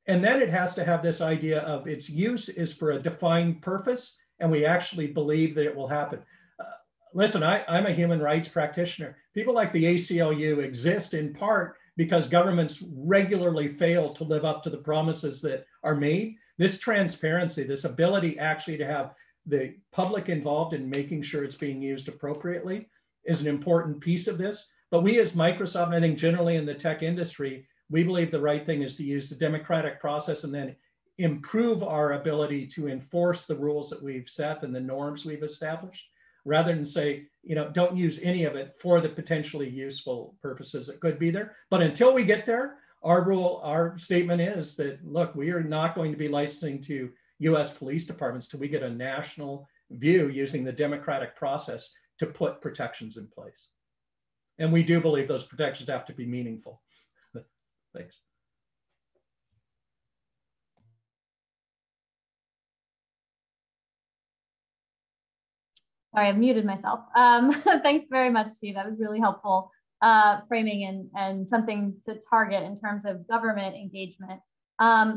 And then it has to have this idea of its use is for a defined purpose, and we actually believe that it will happen. Listen, I'm a human rights practitioner. People like the ACLU exist in part because governments regularly fail to live up to the promises that are made. This transparency, this ability actually to have the public involved in making sure it's being used appropriately is an important piece of this. But we as Microsoft, I think generally in the tech industry, we believe the right thing is to use the democratic process and then improve our ability to enforce the rules that we've set and the norms we've established, rather than say, don't use any of it for the potentially useful purposes that could be there. But until we get there, our statement is that, look, we are not going to be licensing to US police departments till we get a national view using the democratic process to put protections in place. And we do believe those protections have to be meaningful. Thanks. Sorry, I've muted myself. Thanks very much, Steve. That was really helpful framing and something to target in terms of government engagement.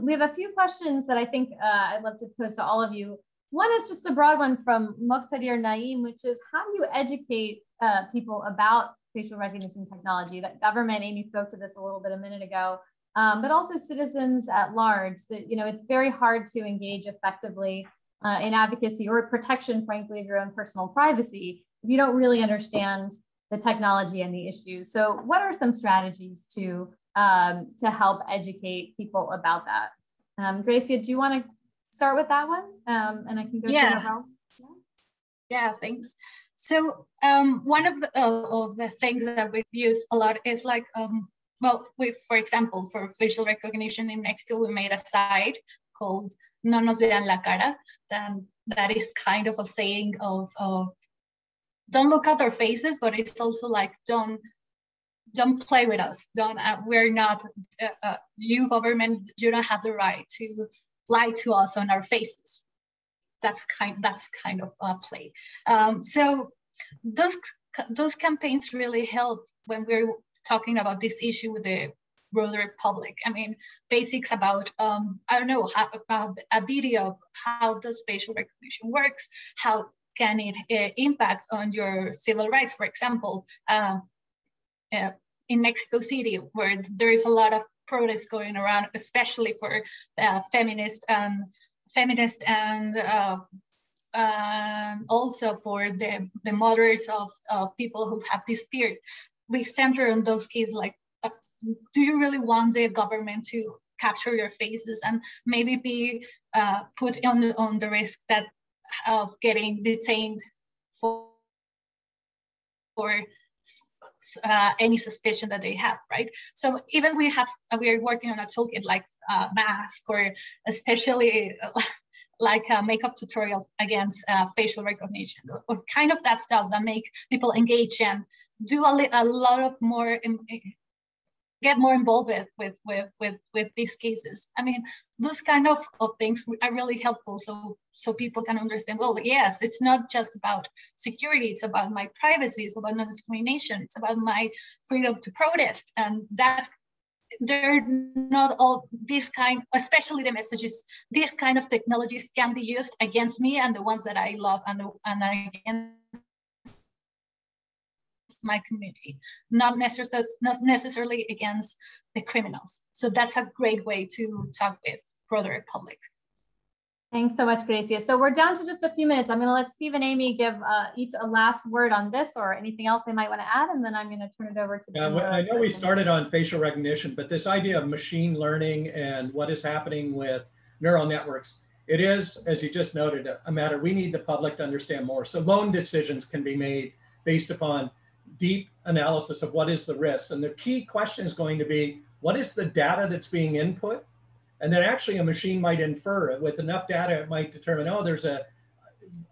We have a few questions that I think I'd love to pose to all of you. One is just a broad one from Muqtadir Naeem, which is how do you educate people about facial recognition technology, that government, Amy spoke to this a little bit a minute ago, but also citizens at large, that it's very hard to engage effectively in advocacy or protection, frankly, of your own personal privacy if you don't really understand the technology and the issues. So what are some strategies to help educate people about that? Gracia, do you want to start with that one? And I can go to the house. Yeah, thanks. So one of the things that we've used a lot is like, well, for example, for facial recognition in Mexico, we made a site called No Nos Vean La Cara. That is kind of a saying of don't look at our faces, but it's also like, don't play with us. We're not, you government, you don't have the right to lie to us on our faces. That's kind of a play. So those campaigns really help when we're talking about this issue with the broader public. I mean, basics about, I don't know, about a video of how does facial recognition works, how can it impact on your civil rights, for example, in Mexico City, where there is a lot of protests going around, especially for feminists and also for the mothers of people who have disappeared. We center on those kids like do you really want the government to capture your faces and maybe be put on the risk that of getting detained for any suspicion that they have, right? So even we are working on a toolkit like mask, or especially like a makeup tutorial against facial recognition, or kind of that stuff that make people engage and do a lot of more, get more involved with these cases. I mean, those kind of things are really helpful, so people can understand, well, yes, it's not just about security, it's about my privacy, it's about non-discrimination, it's about my freedom to protest, and that they're not all this kind, especially the messages, these kind of technologies can be used against me and the ones that I love and against my community, not necessarily against the criminals. So that's a great way to talk with broader public. Thanks so much, Gracia. So we're down to just a few minutes. I'm going to let Steve and Amy give each a last word on this or anything else they might want to add, and then I'm going to turn it over to them. I know we started on facial recognition, but this idea of machine learning and what is happening with neural networks, it is, as you just noted, a matter we need the public to understand more. So loan decisions can be made based upon deep analysis of what is the risk. And the key question is going to be, what is the data that's being input? And then actually a machine might infer, with enough data, it might determine, oh,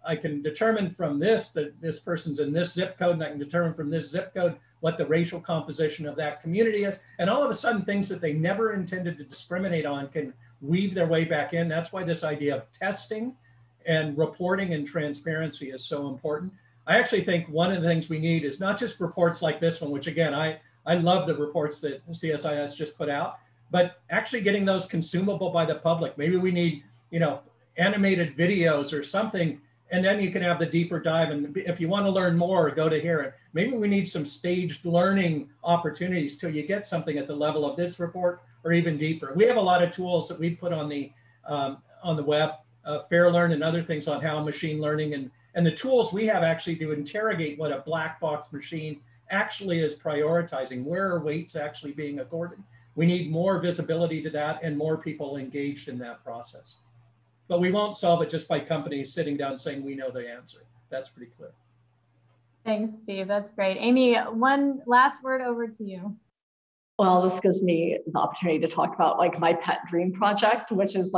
I can determine from this that this person's in this zip code, and I can determine from this zip code what the racial composition of that community is. And all of a sudden, things that they never intended to discriminate on can weave their way back in. That's why this idea of testing and reporting and transparency is so important. I actually think one of the things we need is not just reports like this one, which again, I love the reports that CSIS just put out, but actually getting those consumable by the public. Maybe we need, animated videos or something, and then you can have the deeper dive. And if you want to learn more, go to hear it. Maybe we need some staged learning opportunities till you get something at the level of this report or even deeper. We have a lot of tools that we put on the web, FairLearn and other things on how machine learning and the tools we have actually to interrogate what a black box machine actually is prioritizing, where are weights actually being accorded. We need more visibility to that and more people engaged in that process. But we won't solve it just by companies sitting down saying, we know the answer. That's pretty clear. Thanks, Steve, that's great. Amy, one last word over to you. Well, this gives me the opportunity to talk about my pet dream project, which is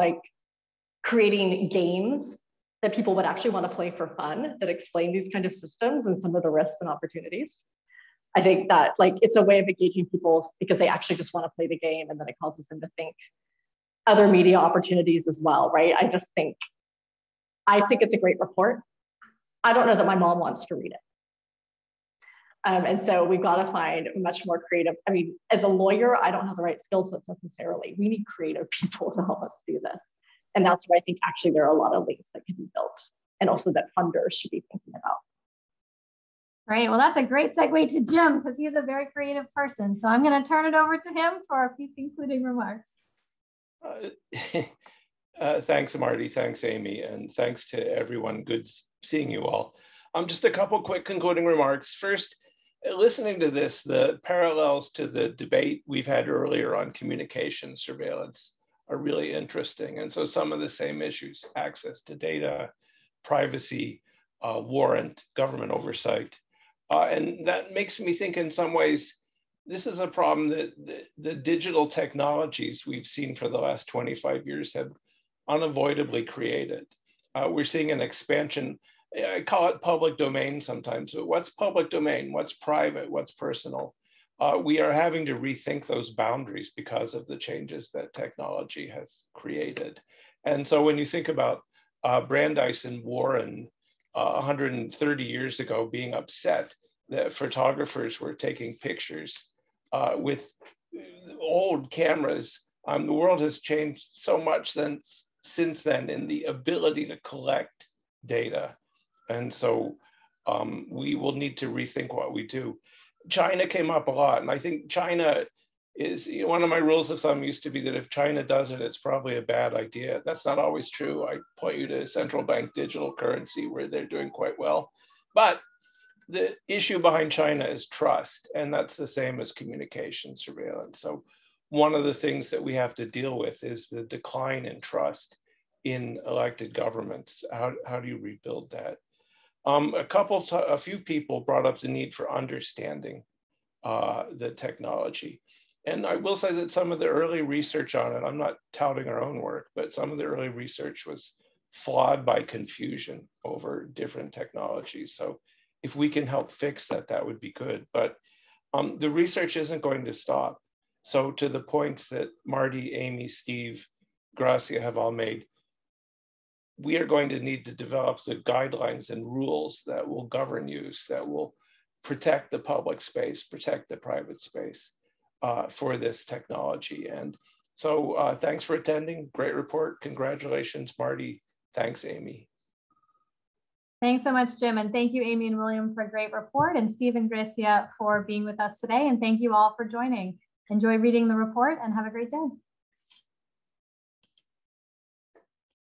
creating games that people would actually want to play for fun, that explain these kind of systems and some of the risks and opportunities. I think that it's a way of engaging people because they actually just want to play the game, and then it causes them to think other media opportunities as well, right? I think it's a great report. I don't know that my mom wants to read it. And so we've got to find much more creative. I mean, as a lawyer, I don't have the right skill sets necessarily. We need creative people to help us do this. And that's where I think actually there are a lot of links that can be built, and also that funders should be thinking about. Right, well, that's a great segue to Jim, because he's a very creative person. So I'm going to turn it over to him for a few concluding remarks. Thanks, Marty. Thanks, Amy. And thanks to everyone. Good seeing you all. Just a couple quick concluding remarks. First, listening to this, the parallels to the debate we've had earlier on communication surveillance are really interesting. And so some of the same issues, access to data, privacy, warrant, government oversight. And that makes me think in some ways, this is a problem that the digital technologies we've seen for the last 25 years have unavoidably created. We're seeing an expansion, I call it public domain sometimes, but what's public domain? What's private? What's personal? We are having to rethink those boundaries because of the changes that technology has created. And so when you think about Brandeis and Warren 130 years ago being upset that photographers were taking pictures with old cameras, the world has changed so much since then in the ability to collect data. And so we will need to rethink what we do. China came up a lot, and I think China is, one of my rules of thumb used to be that if China does it, it's probably a bad idea. That's not always true. I point you to central bank digital currency where they're doing quite well. But the issue behind China is trust, and that's the same as communication surveillance. So one of the things that we have to deal with is the decline in trust in elected governments. How do you rebuild that? A few people brought up the need for understanding the technology. And I will say that some of the early research on it, I'm not touting our own work, but some of the early research was flawed by confusion over different technologies. So if we can help fix that, that would be good. But the research isn't going to stop. So to the points that Marty, Amy, Steve, Gracia have all made, we are going to need to develop the guidelines and rules that will govern use, that will protect the public space, protect the private space for this technology. And so thanks for attending. Great report. Congratulations, Marty. Thanks, Amy. Thanks so much, Jim. And thank you, Amy and William, for a great report, and Steve and Gracia for being with us today. And thank you all for joining. Enjoy reading the report and have a great day.